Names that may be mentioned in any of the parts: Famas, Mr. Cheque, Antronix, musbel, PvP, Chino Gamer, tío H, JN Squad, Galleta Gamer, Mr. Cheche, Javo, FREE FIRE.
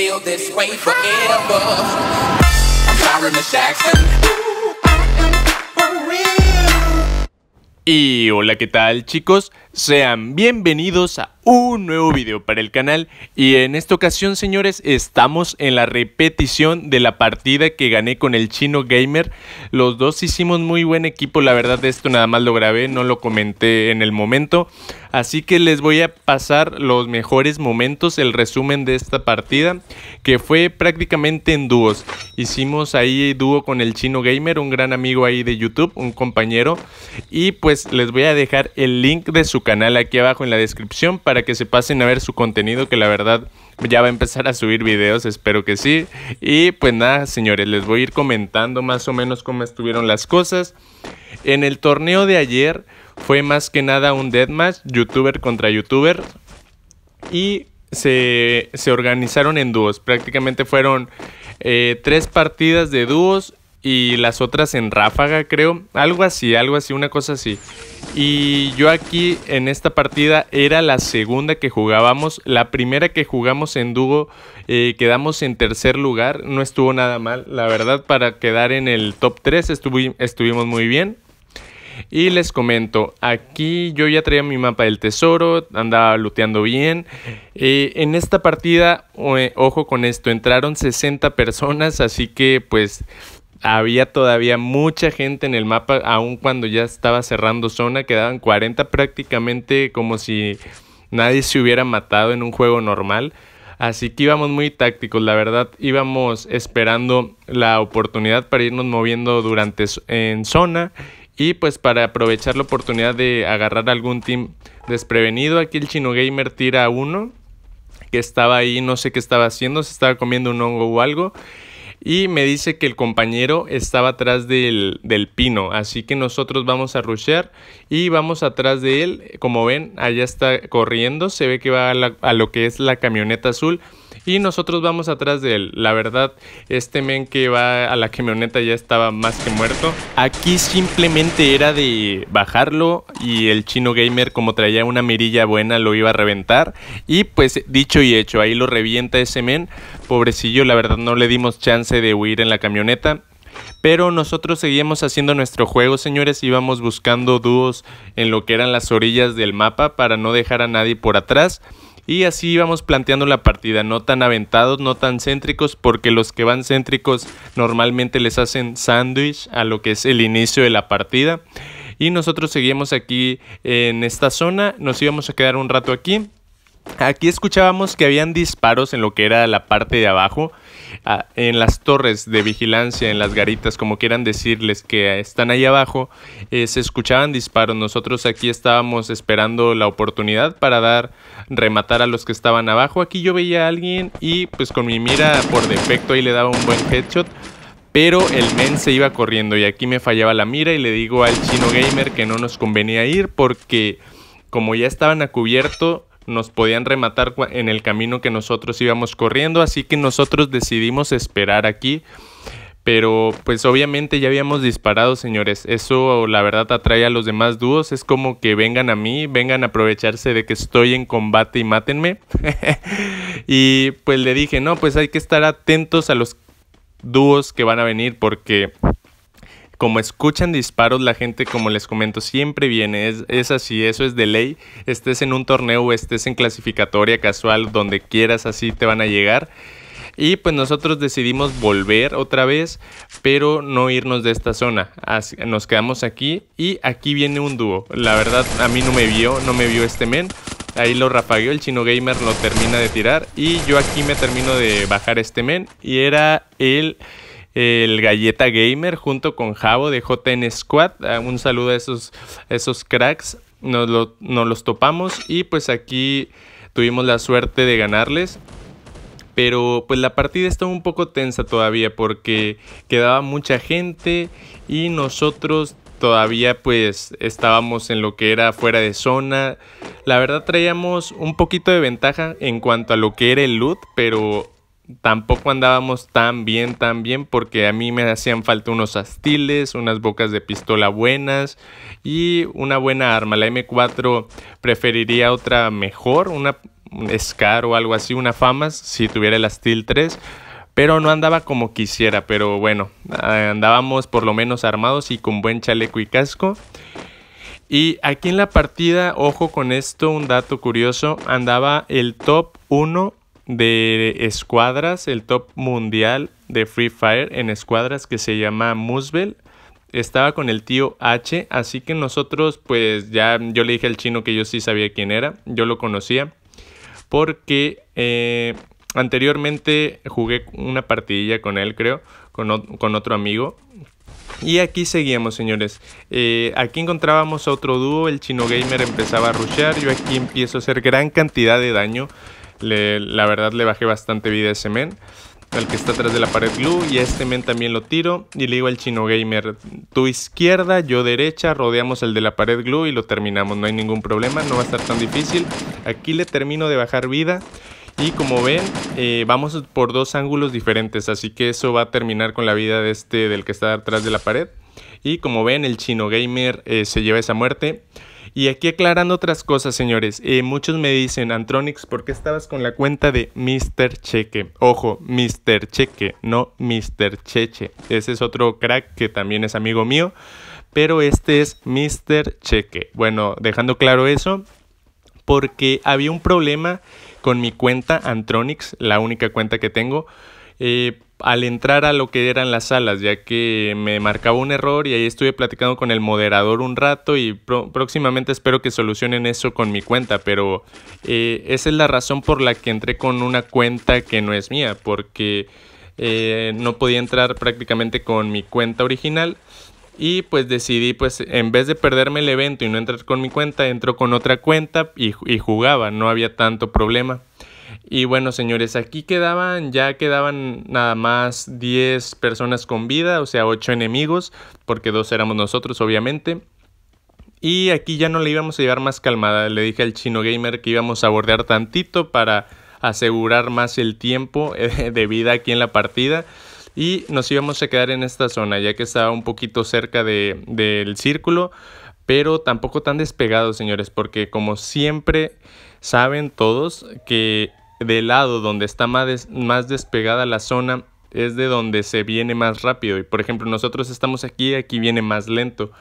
feel this way forever. I'm sorry, Miss Jackson. Y hola, ¿qué tal, chicos? Sean bienvenidos a un nuevo video para el canal. Y en esta ocasión, señores, estamos en la repetición de la partida que gané con el Chino Gamer. Los dos hicimos muy buen equipo, la verdad. Esto nada más lo grabé, no lo comenté en el momento. Así que les voy a pasar los mejores momentos, el resumen de esta partida, que fue prácticamente en dúos. Hicimos ahí dúo con el Chino Gamer, un gran amigo ahí de YouTube, un compañero. Y pues les voy a dejar el link de su canal aquí abajo en la descripción para que se pasen a ver su contenido, que la verdad ya va a empezar a subir videos, espero que sí. Y pues nada, señores, les voy a ir comentando más o menos cómo estuvieron las cosas. En el torneo de ayer fue más que nada un deathmatch, youtuber contra youtuber, y se organizaron en dúos. Prácticamente fueron 3 partidas de dúos y las otras en ráfaga, creo, algo así, una cosa así. Y yo aquí en esta partida era la segunda que jugábamos. La primera que jugamos en dúo quedamos en tercer lugar. No estuvo nada mal, la verdad. Para quedar en el top 3 estuvimos muy bien. Y les comento, aquí yo ya traía mi mapa del tesoro, andaba looteando bien. En esta partida, ojo con esto, entraron 60 personas, así que pues había todavía mucha gente en el mapa. Aun cuando ya estaba cerrando zona, quedaban 40, prácticamente como si nadie se hubiera matado en un juego normal. Así que íbamos muy tácticos, la verdad. Íbamos esperando la oportunidad para irnos moviendo en zona, y pues para aprovechar la oportunidad de agarrar algún team desprevenido. Aquí el Chino Gamer tira a uno que estaba ahí, no sé qué estaba haciendo, se estaba comiendo un hongo o algo. Y me dice que el compañero estaba atrás del pino, así que nosotros vamos a rushear y vamos atrás de él. Como ven, allá está corriendo, se ve que va a lo que es la camioneta azul, y nosotros vamos atrás de él. La verdad, este men que va a la camioneta ya estaba más que muerto. Aquí simplemente era de bajarlo, y el Chino Gamer, como traía una mirilla buena, lo iba a reventar. Y pues dicho y hecho, ahí lo revienta ese men. Pobrecillo, la verdad no le dimos chance de huir en la camioneta. Pero nosotros seguíamos haciendo nuestro juego, señores. Íbamos buscando dúos en lo que eran las orillas del mapa para no dejar a nadie por atrás. Y así íbamos planteando la partida, no tan aventados, no tan céntricos, porque los que van céntricos normalmente les hacen sándwich a lo que es el inicio de la partida. Y nosotros seguimos aquí en esta zona, nos íbamos a quedar un rato aquí. Aquí escuchábamos que habían disparos en lo que era la parte de abajo, en las torres de vigilancia, en las garitas, como quieran decirles, que están ahí abajo. Se escuchaban disparos. Nosotros aquí estábamos esperando la oportunidad para rematar a los que estaban abajo. Aquí yo veía a alguien y pues con mi mira por defecto ahí le daba un buen headshot, pero el men se iba corriendo y aquí me fallaba la mira, y le digo al Chino Gamer que no nos convenía ir porque como ya estaban a cubierto, nos podían rematar en el camino que nosotros íbamos corriendo. Así que nosotros decidimos esperar aquí. Pero pues obviamente ya habíamos disparado, señores. Eso la verdad atrae a los demás dúos. Es como que vengan a mí, vengan a aprovecharse de que estoy en combate y mátenme. Y pues le dije, no, pues hay que estar atentos a los dúos que van a venir, porque como escuchan disparos, la gente, como les comento, siempre viene. Es así, eso es de ley. Estés en un torneo o estés en clasificatoria casual, donde quieras, así te van a llegar. Y pues nosotros decidimos volver otra vez, pero no irnos de esta zona. Así, nos quedamos aquí, y aquí viene un dúo. La verdad, a mí no me vio este men. Ahí lo rafagueó, el Chino Gamer lo termina de tirar, y yo aquí me termino de bajar este men. Y era el Galleta Gamer junto con Javo de JN Squad. Un saludo a esos cracks. Nos los topamos y pues aquí tuvimos la suerte de ganarles. Pero pues la partida estaba un poco tensa todavía, porque quedaba mucha gente y nosotros todavía pues estábamos en lo que era fuera de zona. La verdad traíamos un poquito de ventaja en cuanto a lo que era el loot, pero tampoco andábamos tan bien, porque a mí me hacían falta unos astiles, unas bocas de pistola buenas y una buena arma. La M4 preferiría otra mejor, una, Scar o algo así, una Famas, si tuviera la Steel 3, pero no andaba como quisiera, pero bueno, andábamos por lo menos armados y con buen chaleco y casco. Y aquí en la partida, ojo con esto, un dato curioso, andaba el top 1 de escuadras, el top mundial de Free Fire en escuadras, que se llama Musbel. Estaba con el tío H, así que nosotros pues ya yo le dije al Chino que yo sí sabía quién era, yo lo conocía porque anteriormente jugué una partidilla con él, creo, con otro amigo. Y aquí seguíamos, señores. Aquí encontrábamos otro dúo, el Chino Gamer empezaba a rushear, yo aquí empiezo a hacer gran cantidad de daño. La verdad le bajé bastante vida a ese men, al que está atrás de la pared blue, y a este men también lo tiro y le digo al Chino Gamer, tú izquierda, yo derecha, rodeamos el de la pared glue y lo terminamos, no hay ningún problema, no va a estar tan difícil. Aquí le termino de bajar vida y como ven vamos por dos ángulos diferentes, así que eso va a terminar con la vida de este, del que está atrás de la pared, y como ven el Chino Gamer se lleva esa muerte. Y aquí aclarando otras cosas, señores, muchos me dicen, Antronix, ¿por qué estabas con la cuenta de Mr. Cheque? Ojo, Mr. Cheque, no Mr. Cheche. Ese es otro crack que también es amigo mío, pero este es Mr. Cheque. Bueno, dejando claro eso, porque había un problema con mi cuenta Antronix, la única cuenta que tengo, al entrar a lo que eran las salas, ya que me marcaba un error y ahí estuve platicando con el moderador un rato y próximamente espero que solucionen eso con mi cuenta, pero esa es la razón por la que entré con una cuenta que no es mía, porque no podía entrar prácticamente con mi cuenta original. Y pues decidí, pues en vez de perderme el evento y no entrar con mi cuenta, entro con otra cuenta y jugaba, no había tanto problema. Y bueno, señores, aquí ya quedaban nada más 10 personas con vida, o sea 8 enemigos, porque 2 éramos nosotros obviamente. Y aquí ya no le íbamos a llevar más calmada, le dije al Chino Gamer que íbamos a bordear tantito para asegurar más el tiempo de vida aquí en la partida. Y nos íbamos a quedar en esta zona, ya que estaba un poquito cerca del círculo, pero tampoco tan despegado, señores, porque como siempre saben todos que del lado donde está más despegada la zona es de donde se viene más rápido. Y por ejemplo nosotros estamos aquí viene más lento.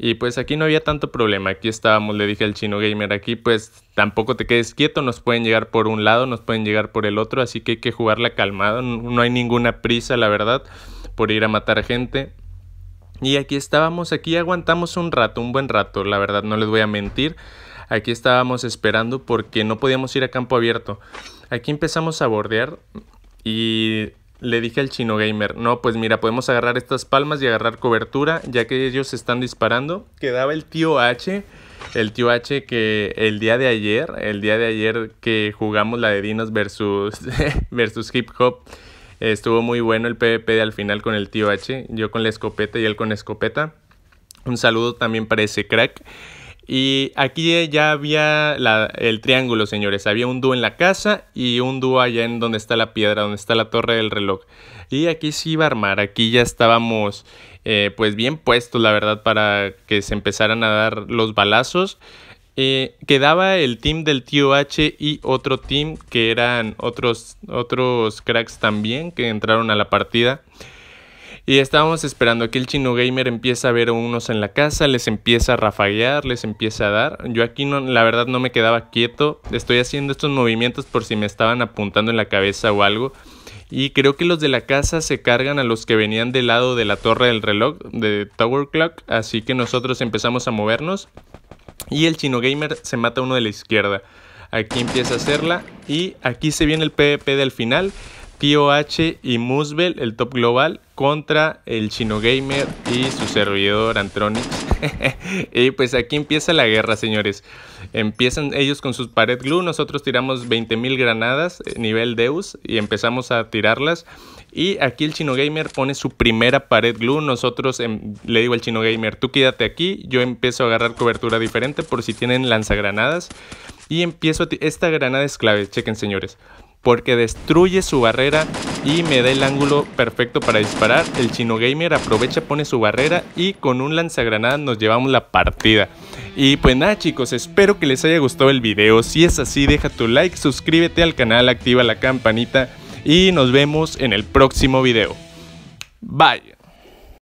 Y pues aquí no había tanto problema, aquí estábamos, le dije al Chino Gamer, aquí pues tampoco te quedes quieto, nos pueden llegar por un lado, nos pueden llegar por el otro, así que hay que jugarla calmada, no hay ninguna prisa la verdad por ir a matar gente. Y aquí estábamos, aquí aguantamos un rato, un buen rato, la verdad no les voy a mentir. Aquí estábamos esperando porque no podíamos ir a campo abierto. Aquí empezamos a bordear y le dije al Chino Gamer, no, pues mira, podemos agarrar estas palmas y agarrar cobertura, ya que ellos están disparando. Quedaba el tío H que el día de ayer que jugamos la de Dinos versus Hip Hop, estuvo muy bueno el PvP de al final con el tío H, yo con la escopeta y él con la escopeta. Un saludo también para ese crack. Y aquí ya había el triángulo, señores. Había un dúo en la casa y un dúo allá en donde está la piedra, donde está la torre del reloj. Y aquí se iba a armar. Aquí ya estábamos pues bien puestos, la verdad, para que se empezaran a dar los balazos. Quedaba el team del tío H y otro team que eran otros cracks también que entraron a la partida. Y estábamos esperando, aquí el Chino Gamer empieza a ver a unos en la casa, les empieza a rafaguear, les empieza a dar. Yo aquí no, la verdad no me quedaba quieto, estoy haciendo estos movimientos por si me estaban apuntando en la cabeza o algo. Y creo que los de la casa se cargan a los que venían del lado de la torre del reloj, de Tower Clock, así que nosotros empezamos a movernos. Y el Chino Gamer se mata a uno de la izquierda, aquí empieza a hacerla y aquí se viene el PvP del final. Tío H y Musbel, el top global, contra el Chino Gamer y su servidor Antronix. Y pues aquí empieza la guerra, señores. Empiezan ellos con sus pared glue, nosotros tiramos 20.000 granadas nivel Deus y empezamos a tirarlas. Y aquí el Chino Gamer pone su primera pared glue, nosotros le digo al Chino Gamer, tú quédate aquí, yo empiezo a agarrar cobertura diferente por si tienen lanzagranadas. Y empiezo esta granada es clave, chequen, señores, porque destruye su barrera y me da el ángulo perfecto para disparar. El Chino Gamer aprovecha, pone su barrera y con un lanzagranadas nos llevamos la partida. Y pues nada chicos, espero que les haya gustado el video. Si es así, deja tu like, suscríbete al canal, activa la campanita y nos vemos en el próximo video. Bye.